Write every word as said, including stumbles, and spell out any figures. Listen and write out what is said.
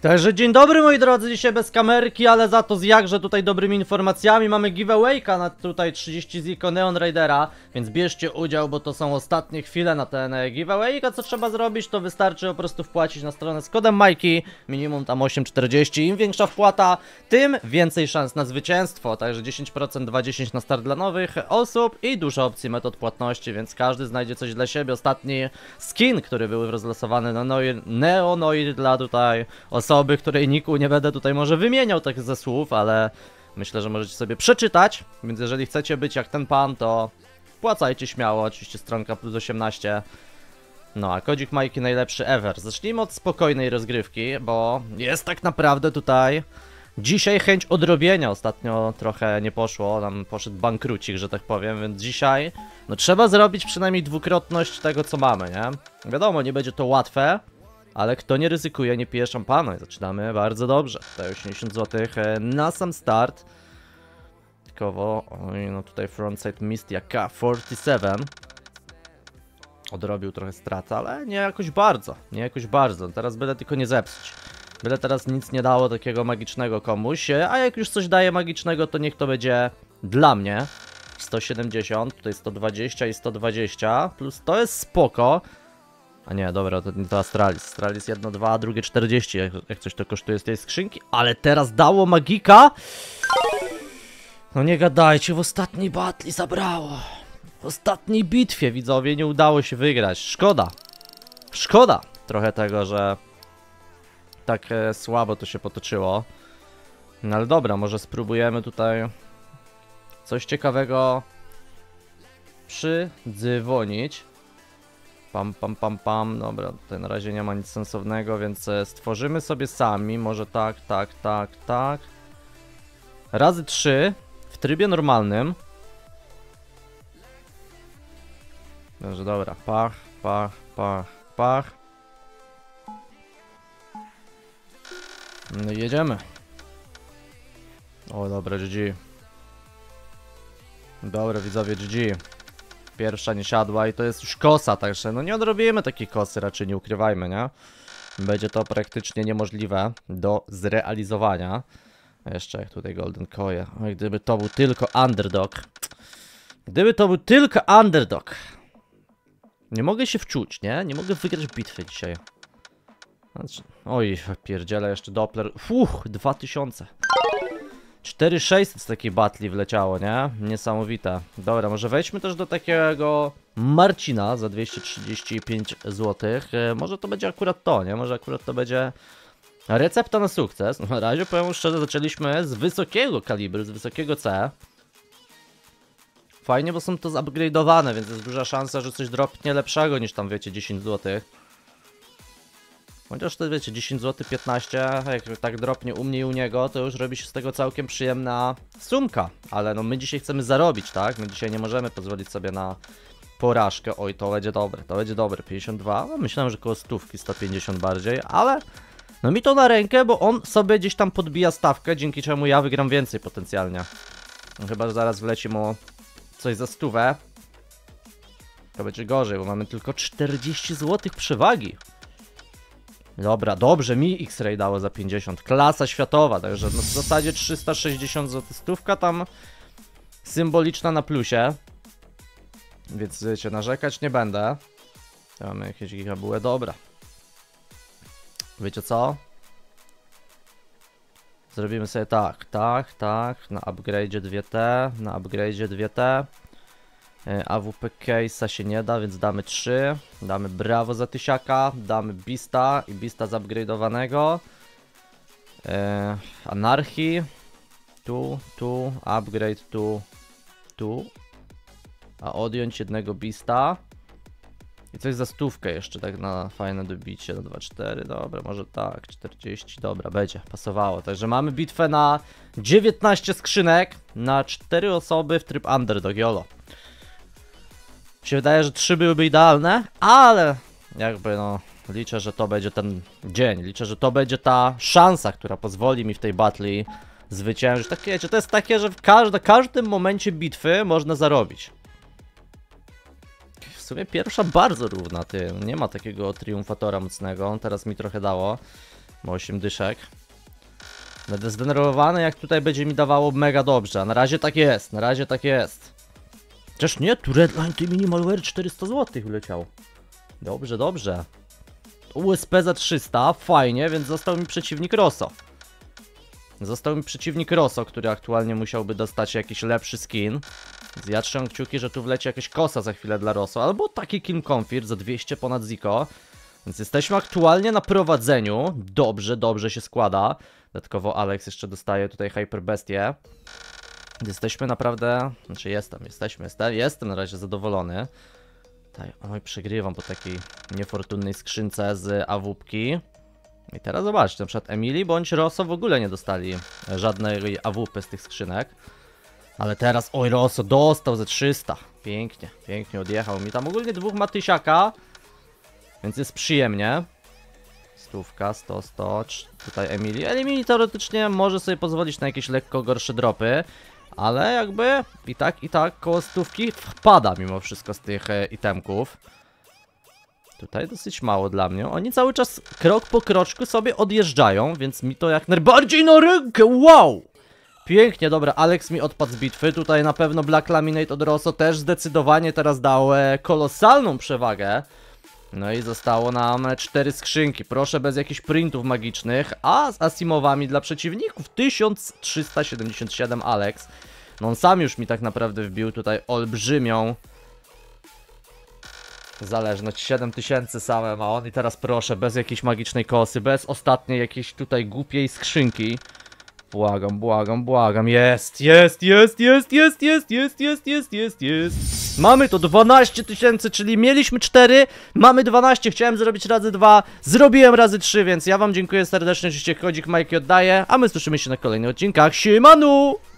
Także dzień dobry moi drodzy, dzisiaj bez kamerki, ale za to z jakże tutaj dobrymi informacjami. Mamy giveawayka na tutaj trzydzieści Ziko Neon Raidera, więc bierzcie udział, bo to są ostatnie chwile na ten giveawayka. Co trzeba zrobić, to wystarczy po prostu wpłacić na stronę z kodem Majki, minimum tam osiem czterdzieści. Im większa wpłata, tym więcej szans na zwycięstwo. Także dziesięć procent, dwa dziesięć na start dla nowych osób i dużo opcji metod płatności, więc każdy znajdzie coś dla siebie. Ostatni skin, który był rozlosowany na Neonoid dla tutaj osób, osoby, której niku nie będę tutaj może wymieniał tak ze słów, ale myślę, że możecie sobie przeczytać, więc jeżeli chcecie być jak ten pan, to wpłacajcie śmiało, oczywiście stronka plus osiemnaście. No a kodzik Majki najlepszy ever. Zacznijmy od spokojnej rozgrywki, bo jest tak naprawdę tutaj dzisiaj chęć odrobienia. Ostatnio trochę nie poszło, nam poszedł bankrucik, że tak powiem, więc dzisiaj no trzeba zrobić przynajmniej dwukrotność tego, co mamy, nie? Wiadomo, nie będzie to łatwe, ale kto nie ryzykuje, nie pije szampana. I zaczynamy bardzo dobrze. Tutaj osiemdziesiąt złotych na sam start. Tylko, oj, no tutaj Frontside Misty A K czterdzieści siedem. Odrobił trochę strat, ale nie jakoś bardzo. Nie jakoś bardzo. Teraz byle tylko nie zepsuć. Byle teraz nic nie dało takiego magicznego komuś. A jak już coś daje magicznego, to niech to będzie dla mnie. sto siedemdziesiąt, tutaj sto dwadzieścia i sto dwadzieścia. Plus to jest spoko. A nie, dobra, to, to Astralis. Astralis jeden dwa, a drugie czterdzieści, jak, jak coś to kosztuje z tej skrzynki. Ale teraz dało magika? No nie gadajcie, w ostatniej battle zabrało. W ostatniej bitwie, widzowie, nie udało się wygrać. Szkoda. Szkoda trochę tego, że tak e, słabo to się potoczyło. No ale dobra, może spróbujemy tutaj coś ciekawego przydzwonić. Pam, pam, pam, pam. Dobra, tutaj na razie nie ma nic sensownego, więc stworzymy sobie sami. Może tak, tak, tak, tak. Razy trzy w trybie normalnym. Dobrze, dobra. Pach, pach, pach, pach. No i jedziemy. O, dobra, G G. Dobra, widzowie, G G. Pierwsza nie siadła i to jest już kosa, także no nie odrobimy takiej kosy, raczej nie ukrywajmy, nie? Będzie to praktycznie niemożliwe do zrealizowania. A jeszcze jak tutaj Golden Koje. Oj, gdyby to był tylko underdog. Gdyby to był tylko underdog. Nie mogę się wczuć, nie? Nie mogę wygrać bitwy dzisiaj. Znaczy, oj, pierdziele, jeszcze Doppler. Fuch, dwa tysiące. cztery sześćset z takiej batli wleciało, nie? Niesamowite. Dobra, może wejdźmy też do takiego Marcina za dwieście trzydzieści pięć złotych. E, może to będzie akurat to, nie? Może akurat to będzie recepta na sukces. No, na razie, powiem szczerze, zaczęliśmy z wysokiego kalibru, z wysokiego C. Fajnie, bo są to zupgrade'owane, więc jest duża szansa, że coś dropnie lepszego niż tam, wiecie, dziesięć złotych. Chociaż to wiecie, dziesięć złotych, piętnaście, jak tak dropnie u mnie i u niego, to już robi się z tego całkiem przyjemna sumka. Ale no my dzisiaj chcemy zarobić, tak? My dzisiaj nie możemy pozwolić sobie na porażkę. Oj, to będzie dobre, to będzie dobre. pięćdziesiąt dwa, no myślałem, że koło stówki, sto pięćdziesiąt bardziej, ale no mi to na rękę, bo on sobie gdzieś tam podbija stawkę, dzięki czemu ja wygram więcej potencjalnie. No, chyba, że zaraz wleci mu coś za stówę. To będzie gorzej, bo mamy tylko czterdzieści złotych przewagi. Dobra, dobrze, mi X-Ray dało za pięćdziesiąt, klasa światowa, także no w zasadzie trzysta sześćdziesiąt złotych stówka tam symboliczna na plusie, więc wiecie, narzekać nie będę. Mamy jakieś gigabułe, dobra. Wiecie co? Zrobimy sobie tak, tak, tak, na upgrade'zie dwa T, na upgrade'zie dwa T. A W P case'a się nie da, więc damy trzy. Damy brawo za tysiaka. Damy Bista i Bista zupgrade'owanego. Eee, Anarchy. Tu, tu, upgrade tu, tu. A odjąć jednego Bista. I coś za stówkę jeszcze, tak na fajne dobicie. Na dwa cztery, dobra, może tak, czterdzieści, dobra, będzie, pasowało. Także mamy bitwę na dziewiętnaście skrzynek, na cztery osoby w tryb underdog, jolo. Mi się wydaje, że trzy byłyby idealne, ale jakby no liczę, że to będzie ten dzień, liczę, że to będzie ta szansa, która pozwoli mi w tej battli zwyciężyć. Tak, wiecie, to jest takie, że w każde, każdym momencie bitwy można zarobić. W sumie pierwsza bardzo równa, ty, nie ma takiego triumfatora mocnego, teraz mi trochę dało. Ma osiem dyszek. Będę zdenerwowany, jak tutaj będzie mi dawało mega dobrze. A na razie tak jest, na razie tak jest. Chociaż nie, tu Red Line, tu Minimalware czterysta złotych uleciał. Dobrze, dobrze. U S P za trzysta, fajnie, więc został mi przeciwnik Rosso. Został mi przeciwnik Rosso, który aktualnie musiałby dostać jakiś lepszy skin. Ja trzymam kciuki, że tu wleci jakaś kosa za chwilę dla Rosso, albo taki King Confirm za dwieście ponad Ziko. Więc jesteśmy aktualnie na prowadzeniu. Dobrze, dobrze się składa. Dodatkowo Alex jeszcze dostaje tutaj Hyper Bestię. Jesteśmy naprawdę... Znaczy jestem, jesteśmy, jestem, jestem na razie zadowolony. Tak, oj, przegrywam po takiej niefortunnej skrzynce z awupki. I teraz zobaczcie, na przykład Emily bądź Rosso w ogóle nie dostali żadnej awupy z tych skrzynek. Ale teraz, oj, Rosso dostał ze trzysta. Pięknie, pięknie odjechał mi tam ogólnie dwóch ma tysiaka. Więc jest przyjemnie. Stówka, sto, sto, tutaj Emily. Emily teoretycznie może sobie pozwolić na jakieś lekko gorsze dropy. Ale jakby i tak, i tak koło stówki wpada mimo wszystko z tych itemków. Tutaj dosyć mało dla mnie. Oni cały czas krok po kroczku sobie odjeżdżają, więc mi to jak najbardziej na rękę. Wow! Pięknie, dobra, Alex mi odpadł z bitwy. Tutaj na pewno Black Laminate od Rosso też zdecydowanie teraz dał kolosalną przewagę. No i zostało nam cztery skrzynki. Proszę bez jakichś printów magicznych. A z Asimowami dla przeciwników tysiąc trzysta siedemdziesiąt siedem Alex. No on sam już mi tak naprawdę wbił tutaj olbrzymią zależność, siedem tysięcy same ma on. I teraz proszę bez jakiejś magicznej kosy, bez ostatniej jakiejś tutaj głupiej skrzynki. Błagam, błagam, błagam. Jest, jest, jest, jest, jest, jest, jest, jest, jest, jest, jest. Mamy to dwanaście tysięcy, czyli mieliśmy cztery, mamy dwanaście, chciałem zrobić razy dwa, zrobiłem razy trzy, więc ja wam dziękuję serdecznie, oczywiście kodzik Majki oddaję, a my słyszymy się na kolejnych odcinkach. Siemanu!